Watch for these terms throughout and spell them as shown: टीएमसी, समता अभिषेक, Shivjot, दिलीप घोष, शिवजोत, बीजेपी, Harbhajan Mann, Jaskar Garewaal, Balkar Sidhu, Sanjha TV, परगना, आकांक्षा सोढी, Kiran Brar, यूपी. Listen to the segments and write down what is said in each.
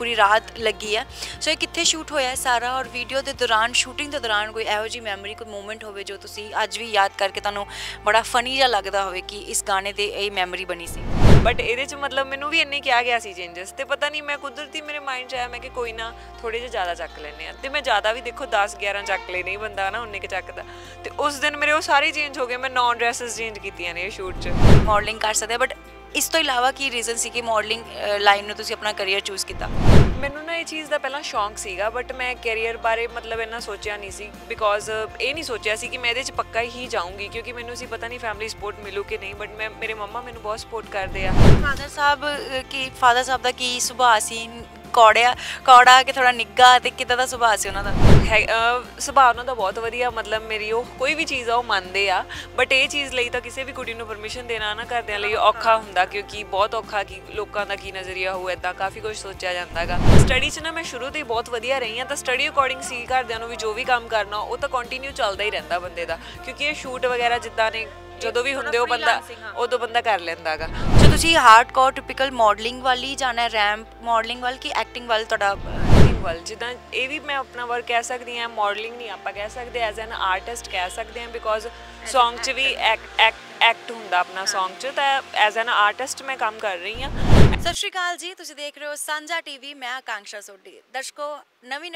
पूरी रात लगी है। सो ये कितने शूट होया है सारा और वीडियो के दौरान शूटिंग के दौरान कोई एहो जी मैमरी कोई मोमेंट होवे जो तुसी अज भी याद करके तुहानू बड़ा फनी जा लगदा होवे कि इस गाने दे ये मैमरी बनी सी। बट ये मतलब मैनू भी इन्ने क्या गया सी चेंजेस तो पता नहीं, मैं कुदरती मेरे माइंड च आया मैं कि कोई ना थोड़े जे ज़्यादा चक लेने तो मैं ज़्यादा भी देखो 10-11 चक लेने ही बंदा ना उन्ने के चकता। तो उस दिन मेरे वो सारे चेंज हो गए, मैं 9 ड्रैसेस चेंज कीतियां ने शूट च। मॉडलिंग कर सकते बट इस तो इलावा की रीजन सी कि मॉडलिंग लाइन में तुसी अपना करियर चूज़ किया? मैनू ना ये चीज़ का पहला शौक सीगा बट मैं कैरियर बारे मतलब इन्ना सोचा नहीं सी, बिकॉज ये नहीं सोचा सी कि मैं ये पक्का ही जाऊँगी क्योंकि मैनू सी पता नहीं फैमिली सपोर्ट मिलू कि नहीं। बट मैं मेरे मम्मा मैनू बहुत सपोर्ट करते हैं। फादर साहब का की सुभाव सी? कौड़ा कि थोड़ा निग्गा तो किदा का सुभाव से? उन्होंने है सुभाव उन्होंने बहुत वधिया, मतलब मेरी वो कोई भी चीज़ आ मानते आ। बट ये चीज़ लई तो किसी भी कुड़ी नूं परमिशन देना ना करदे लई औखा हुंदा क्योंकि बहुत औखा कि लोगों का की नज़रिया हो इदा काफ़ी कुछ सोचा जाता है। स्टडी च ना मैं शुरू तो ही बहुत वधिया रही हाँ तो स्टडी अकॉर्डिंग सी घरदियां नूं भी जो भी काम करना वो तो कंटिन्यू चलता ही रहता बंदे का क्योंकि ये शूट वगैरह जिदा ने जो भी होंगे बंदा उदों बंदा कर लेंदा गा। जो तुसी हार्ड कोर टिपिकल मॉडलिंग वाली जाना है रैंप मॉडलिंग वाल की एक्टिंग वाल तुहाडा वाल जिदा ये भी मैं अपना वर्क कह सकती हाँ, मॉडलिंग नहीं आप कह सकते एज एन आर्टिस्ट कह सकते हैं बिकॉज सॉन्ग च भी एक्ट होंगे अपना सॉन्ग च तो एज एन आर्टिस्ट मैं काम कर रही हाँ। सत श्री अकाल जी, तुसी देख रहे हो सांझा टीवी, मैं आकांक्षा सोढी। दर्शकों नवी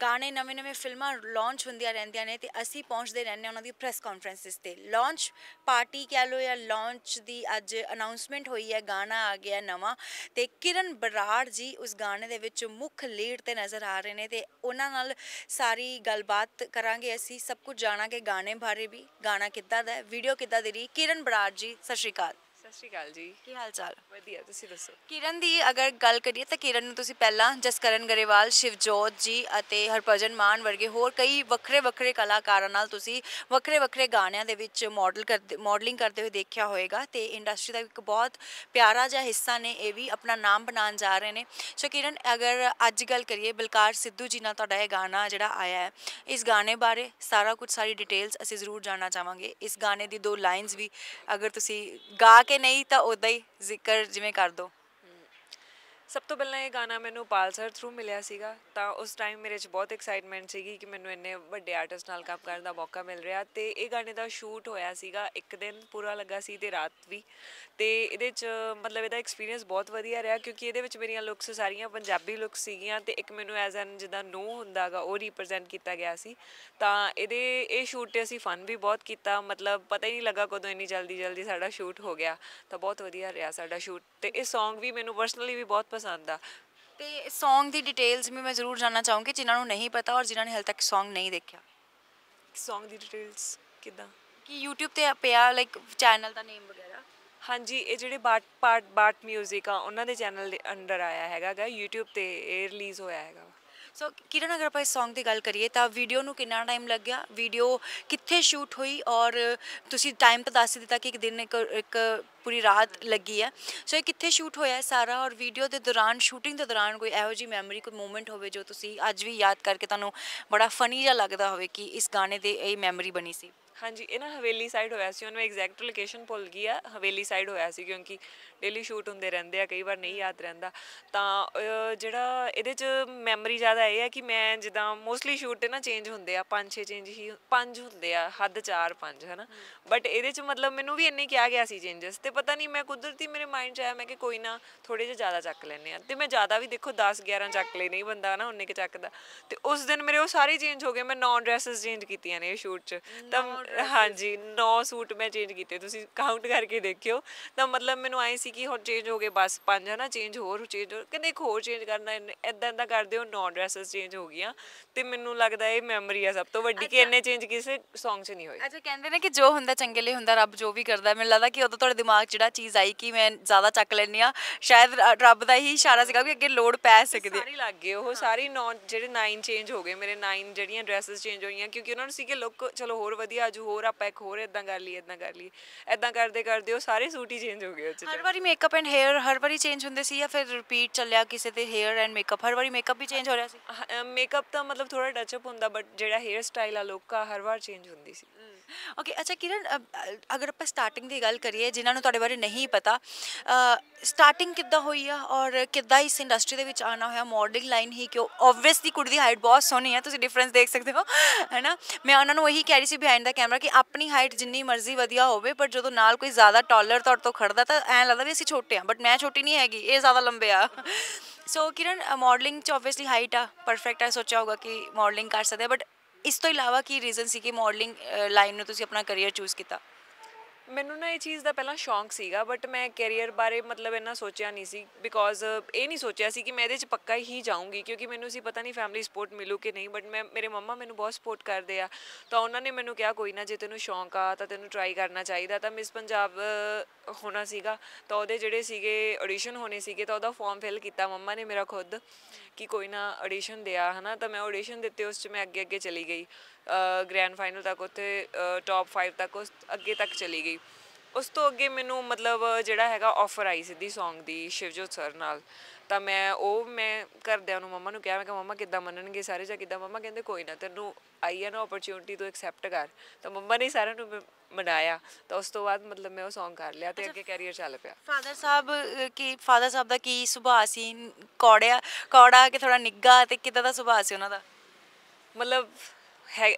गाने नवे फिल्मां लॉन्च हुंदियां रहिंदियां ने ते असी पहुंचदे रहने उन्हां दी प्रेस कॉन्फ्रेंसिस ते। लॉन्च पार्टी कह लो या लॉन्च दी अज अनाउंसमेंट होई है, गाना आ गया नवा ते किरण बराड़ जी उस गाने दे विच मुख लीड ते नज़र आ रहे ने ते उन्हां नाल सारी गलबात करांगे, असी सब कुछ जाणांगे गाने बारे भी, गाना किद्दां दा है, वीडियो किद्दां दी रही। किरण बराड़ जी सत श्री अकाल। सत श्री अकाल जी, की हाल चाल? वधिया, तुसीं दसो। किरण दी अगर गल करिए तो किरण नूं तुसीं पहला जसकरण गरेवाल, शिवजोत जी अते हरभजन मान वर्गे होर कई वक्रे वक्रे कलाकारां नाल तुसीं वक्रे वक्रे गाणियां दे विच मॉडलिंग करदे होए देखिया होएगा ते इंडस्ट्री दा इक बहुत प्यारा जिहा हिस्सा ने, ये भी अपना नाम बनाउण जा रहे ने। सो किरण अगर अज गल करिए बलकार सिद्धू जी नाल तुहाडा इह गाना जिहड़ा आया है, इस गाने बारे सारा कुछ सारी डिटेल्स असीं जरूर जानना चाहांगे। इस गाने दी दो लाइनस भी अगर तुसीं गा के नहीं तो उदा ही जिक्र जिमें कर दो। सब तो पहला ये गाना मैनू पालसर थ्रू मिलिया सीगा तो उस टाइम मेरे बहुत एक्साइटमेंट सीगी कि मैनू इन्ने वड्डे आर्टिस्ट नाल काम करन दा मौका मिल रहा तो ये गाने का शूट होया सीगा, एक दिन पूरा लगा सी ते रात भी। तो ये मतलब इहदा एक्सपीरियंस बहुत वधिया रहा क्योंकि ये मेरिया लुक्स सारिया पंजाबी लुक्स सीगियां ते एक मैनू एज एन जिदा नो हुंदा गा वो रिप्रजेंट किया गया सी। तो ये शूट ते असी फन भी बहुत किया, मतलब पता ही नहीं लगा कदों इन्नी जल्दी साडा शूट हो गया तो बहुत वधिया रहा साडा शूट। तो ये सॉन्ग भी मैनू पर्सनली भी बहुत पसंद आ। तो सॉन्ग की डिटेल्स भी मैं जरूर जानना चाहूँगी जिन्होंने नहीं पता और जिन्होंने हाल तक सॉन्ग नहीं देखा। सॉन्ग की डिटेल्स किदा कि यूट्यूब पर पिया लाइक चैनल का नेम वगैरह? हाँ जी, ये जेडे बाट म्यूजिक आ उन्होंने चैनल अंडर आया है, यूट्यूब पर ये रिलीज़ होया है। सो किरण अगर आप इस सॉन्ग की गल करिए तो वीडियो में कितना टाइम लग गया, वीडियो कितने शूट हुई और तुसी टाइम तो दस दिता कि एक दिन एक पूरी रात लगी है। सो ये कितने शूट होया है सारा और वीडियो के दौरान शूटिंग के दौरान कोई एहो जी मैमरी कोई मोमेंट होवे जो तुसी अज भी याद करके तुहानू बड़ा फनी जा लगदा होवे कि इस गाने दे ये मैमरी बनी सी? हाँ जी, ये ना हवेली साइड होया सी, मैं एग्जैक्ट लोकेशन भुल गई आ, हवेली साइड होया सी क्योंकि डेली शूट होंदे रहंदे आ, कई बार नहीं याद रहंदा। तो जिहड़ा इहदे च मैमरी ज़्यादा ये है कि मैं जिदा मोस्टली शूट ना चेंज होंदे आ, 5-6 चेंज ही 5 होंदे आ, हद 4-5 है ना। बट इहदे च मतलब मैनू भी इन्ने क्या गया सी चेंजेस तो पता नहीं, मैं कुदरती मेरे माइंड च आया मैं कि कोई ना थोड़े जे ज़्यादा चक लेने तो मैं ज़्यादा भी देखो 10-11 चक लेने ही बंदा ना उन्ने के चकदा। तो उस दिन मेरे वो सारे चेंज हो गए, मैं 9 ड्रैसेस चेंज कीतियां ने शूट च। तो हाँ जी 9 सूट मैं चेंज किए, तुसी काउंट करके देखियो। तो मतलब मैनू आए सी कि हुण चेंज हो गए बस 5 है ना, चेंज होर कहते एक होर चेंज करना इदा करते हो, 9 ड्रैसेस चेंज हो गई। तो मैनू लगता है मैमरी है सब तो वड्डी कि इन्ने चेंज किसी सॉन्ग च नहीं होए। अच्छा, कहते हैं कि जो होंगे चंगे लिए होंगे, रब जो भी करता। मैंने लगता कि उदों दिमाग जिहड़ा चीज़ आई कि मैं ज़्यादा चक लैंदी आ, शायद रब का ही इशारा सीगा कि अगे लोड़ पै सकदी। सारी लग गए वो सारी 9 जिहड़े 9 चेंज हो गए मेरे, 9 जिहड़ियां ड्रैसेस चेंज होईयां क्योंकि उन्होंने सी कि लुक चलो होर वधिया अज होर आप एक होर इदा कर लीए इदा करते सारे सूट ही चेंज हो गए। हर बारी मेकअप एंड हेयर हर बारी चेंज होंदे सी या फिर रिपीट चलिया किसी के हेयर एंड मेकअप? हर बारी मेकअप भी चेंज हो रहा सी? मेकअप तो मतलब थोड़ा टचअप होंदा बट जिहड़ा हेयर स्टाइल आ लुक आ हर बार चेंज होंदी सी। ओके अच्छा किरण अगर आप स्टार्टिंग की गल करिए जिन्होंने तुहाडे बारे नहीं पता स्टार्टिंग किद्दां होई आ और किद्दां इस इंडस्ट्री दे विच आना होया मॉडलिंग लाइन ही क्यों ओबवियसली कुड़ी दी हाइट बहुत सोहनी है तुसीं डिफरेंस देख सकते हो है ना मैं उन्हां नूं यही कह रही सी बिहाइंड द कैमरा कि अपनी हाइट जिन्नी मर्जी वधिया होवे पर जदों नाल कोई ज़्यादा टॉलर तुहाडे तों खड़दा तां ऐ लगदा वी असीं छोटे आ बट मैं छोटी नहीं हैगी ये ज़्यादा लंबे आ सो किरण मॉडलिंग च ओबवियसली हाइट आ परफेक्ट आ सोचा होगा कि मॉडलिंग कर सकदे बट इस तो इलावा की रीजन सी कि मॉडलिंग लाइन ने तुसीं अपना करियर चूज़ किया मैनू ना ये चीज़ का पहला शौक सीगा बट मैं कैरियर बारे मतलब इन्ना सोचा नहीं सी बिकॉज ये नहीं सोचा सी कि मैं ये पक्का ही जाऊँगी क्योंकि मैनू सी पता नहीं फैमिली सपोर्ट मिलू कि नहीं बट मैं मेरे मम्मा मैनू बहुत सपोर्ट करते हैं तो उन्होंने मैनू कहा कोई ना जे तेनू शौक आ तो तेनू ट्राई करना चाहिए तो मिस पंजाब होना सीगा तो उहदे जिहड़े सीगे ऑडिशन होने सीगे तो उहदा फॉर्म फिल किया मम्मा ने मेरा खुद कि कोई ना ऑडिशन दिया है ना तो मैं ऑडिशन दिते उस मैं अगे अगे चली गई ग्रैंड फाइनल तक उत्थे टॉप 5 तक उस अगे तक चली गई उस तो अगे मैनू मतलब जिहड़ा हैगा ऑफर आई सीधी सॉन्ग दी शिवजोत सर नाल तो मैं घरदिआं नूं मम्मा नूं कहा मैं कि मम्मा किद्दां मन्नणगे सारे जां किद्दां मम्मा कहंदे कोई ना तैनूं आई है ना अपॉर्चुनिटी तो एक्सैप्ट कर तो मम्मा ने सारे नूं मनाया तो उस तो बाद मतलब मैं वो सॉन्ग कर लिया तो अगे कैरियर चल पिया फादर साहब दा की सुभाअ सी कौड़ा कि थोड़ा निग्गा ते किद्दां दा सुभाअ सी उन्हां दा मतलब है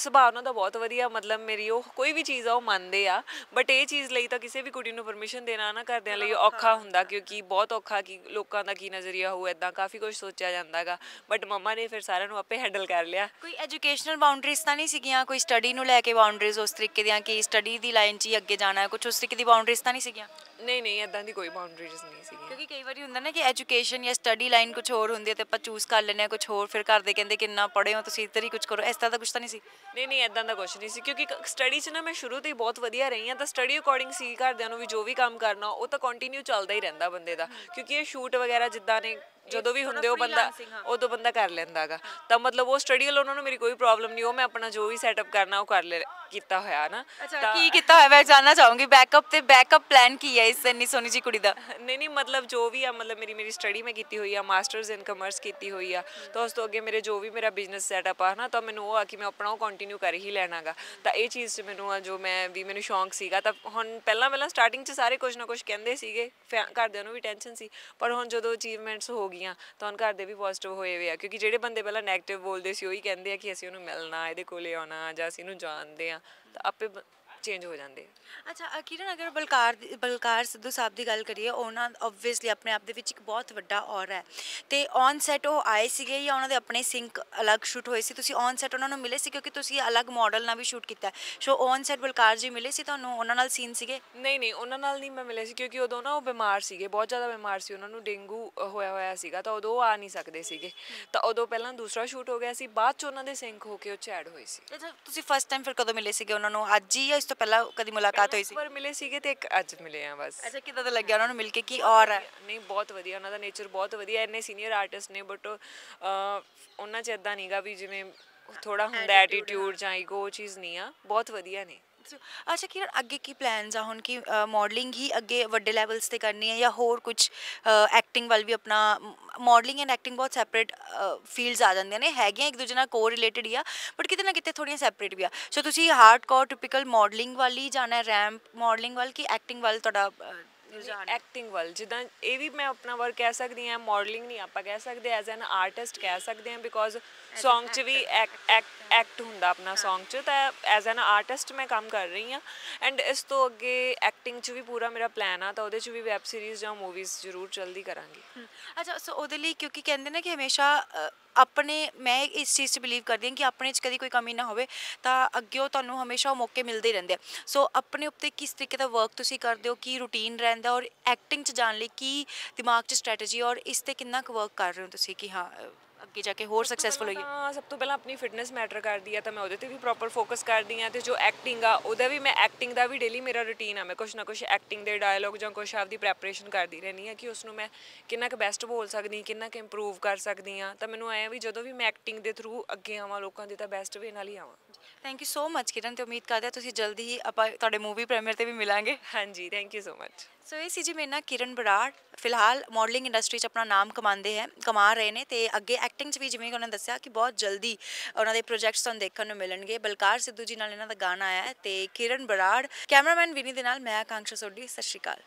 सुभाअ उन्हां दा बहुत वधिया मतलब मेरी वो कोई भी चीज़ आ मानते आ बट ये चीज़ लई तां किसी भी कुड़ी नूं परमिशन देना ना करदिआं लई औखा हुंदा क्योंकि बहुत औखा कि लोकां दा की नज़रिया हो इदां काफ़ी कुछ सोचा जांदा गा बट मम्मा ने फिर सारिआं नूं आपे हैंडल कर लिया कोई एजुकेशनल बाउंडरीज तां नहीं सीगियां कोई स्टडी नूं लैके बाउंडरीज उस तरीके दियां कि स्टडी दी लाइन 'च ही अग्गे जाना है कुछ उस तरीके दी बाउंडरीज तां नहीं सीगियां नहीं इदां दी कोई बाउंडरीज नहीं सीगियां क्योंकि कई बार हुंदा ना कि एजुकेशन या स्टडी लाइन कुछ होर हुंदी ते आपां चूज़ कर लैंदे कुछ होर फिर घर दे कहंदे किन्ना पढ़े हो तुसीं इधर ही कुछ करो इस कुछ तो नहीं सी नहीं इदा का कुछ नहीं सी क्योंकि स्टडी च ना मैं शुरू तो ही बहुत वधिया रही हाँ तो स्टडी अकॉर्डिंग सी घरदिआं नूं भी जो भी काम करना वो तो कंटिन्यू चलता ही रहिंदा बंदे दा क्योंकि ये शूट वगैरह जिदा ने जो भी होंगे उदों बंदा कर लैंदा गा तो मतलब वो स्टडी वालों उन्होंने मेरी कोई प्रॉब्लम नहीं वो मैं अपना जो भी सैटअप करना वो कर ले किया होया ना अच्छा की किया होया मैं जानना चाहूँगी बैकअप प्लान की है इस इन्नी सोहनी जी कुड़ी दा नहीं मतलब जो भी है मतलब मेरी स्टडी मैं की हुई है मास्टर्स इन कॉमर्स की हुई है तो उस तो अगे मेरे जो भी मेरा बिजनेस सैटअप आ ना तो मैं वो आ कि मैं अपना कंटिन्यू कर ही लैना गा तो ये चीज़ मैं जो मैं भी मैं शौक सीगा तो हम पहला स्टार्टिंग सारे कुछ ना कुछ कहते सीगे घरदिआं नूं भी टेंशन सी पर हुण जदों अचीवमेंट्स हो गई तो घर दे भी पॉजिटिव होए हुए आ क्योंकि जिहड़े बंदे पहला नैगेटिव बोलते सी ओही कहंदे आ कि असीं उहनूं मिलना इहदे कोले आउणा जां असीं उहनूं जानदे आ तो आपे चेंज हो जाते हैं। अच्छा किरण अगर बलकार सिद्धू साहब की गल करिए उन्होंने ओबवियसली अपने आप के बहुत वड्डा और है तो ऑन सैट वो आए थे या उन्होंने अपने सिंक अलग शूट होए सी ऑन सैट उन्होंने मिले से क्योंकि तुसी अलग मॉडल ना भी शूट किया so on set Balkar ji मिले से उन्होंने सीन से नहीं उन्होंने नहीं मैं मिले से क्योंकि उदों ना वो बीमार से बहुत ज़्यादा बीमार से उन्होंने डेंगू होया तो उदों आ नहीं सकते थे तो उदों पहला दूसरा शूट हो गया से बाद उन्होंने सिंक होकर उस ऐड हुए थे। फर्स्ट टाइम फिर कदों मिले से उन्होंने अज ही तो पहला कभी मुलाकात हुई सी पर मिले सीगे ते अज मिले आ बस। अच्छा किदा दा लग्या उन्होंने मिलके की और है नहीं बहुत वधिया उन्हां दा नेचर बहुत वधिया इन्ने सीनियर आर्टिस्ट ने बट उन्हां च इदां नहींगा भी जिवें थोड़ा हुंदा एटीट्यूड जां ईगो चीज़ नहीं आ बहुत वधिया ने। अच्छा किरण अगे की प्लान्स आ हुण कि मॉडलिंग ही अगे वड्डे लैवल्स ते करनी है या होर कुछ एक्टिंग वाल भी अपना मॉडलिंग एंड एक्टिंग बहुत सैपरेट फील्ड्स आ जांदियां ने हैगियां एक दूजे नाल को रिलेटेड ही आ बट किते ना किते थोड़ियां सैपरेट भी आ सो तुसीं हार्डकोर टिपिकल मॉडलिंग वाली जाना रैंप मॉडलिंग वाल की एक्टिंग वाल तुहाडा एक्टिंग वाल जिदा ये भी मैं अपना वर्क कह सकती हाँ मॉडलिंग नहीं आप कह सकते एज एन आर्टिस्ट कह सकते हैं बिकॉज सॉन्ग च भी एक्ट होंदा अपना सॉन्ग च तो एज एन आर्टिस्ट मैं काम कर रही हाँ एंड इस तो अगे एक्टिंग च भी पूरा मेरा प्लान आ तो उहदे च भी वैब सीरीज़ या मूवीज़ जरूर जल्दी करांगी। अच्छा सो उहदे लई क्योंकि कहंदे ने कि हमेशा अपने मैं इस चीज़ से बिलीव करती हूँ कि अपने कभी कोई कमी ना होवे तो अग्गेों तुहानूं हमेशा मौके मिलते ही रहंदे आ सो अपने उत्ते किस तरीके का वर्क तुसीं करदे हो की रूटीन रहिंदा और एक्टिंग च जाण लई की दिमाग च स्ट्रैटेजी और इस ते कितना वर्क कर रहे हो तुसीं कि हाँ अगे जाके होर सक्सैसफुल होइए। हाँ सब तो पहले अपनी फिटनेस मैटर करती है तो मैं उहदे भी प्रॉपर फोकस करती हाँ तो जो एक्टिंग आ उहदा भी मैं एक्टिंग का भी डेली मेरा रूटीन आ मैं कुछ ना कुछ एक्टिंग के डायलॉग जां कुछ आपकी प्रैपरेशन करती रहनी है कि उसनूं मैं कितना बेस्ट बोल सकती कितना इंप्रूव कर सकती हाँ तो मैं ऐ भी जो भी मैं एक्टिंग के थ्रू अगे आवां लोगों के तो बेस्ट वे नाल ही आवां। Thank you so much Kiran, तो उम्मीद करते हैं तुसी जल्दी ही आपां तुहाडे मूवी प्रीमियर ते भी मिलांगे। हाँ जी, thank you so much. So ये सी जी मेरे नाल किरण बराड़, फिलहाल मॉडलिंग इंडस्ट्री अपना नाम कमा रहे हैं तो अगे एक्टिंग भी जिमें उन्होंने दस्या कि बहुत जल्दी उन्होंने प्रोजेक्ट्स तुहानूं देखण नूं मिलणगे। बलकार सिद्धू जी नाल इन्हां दा गाना आया है तो किरण बराड़, कैमरामैन विनी दे नाल मैं आकांक्षा सोढी, सत श्री अकाल।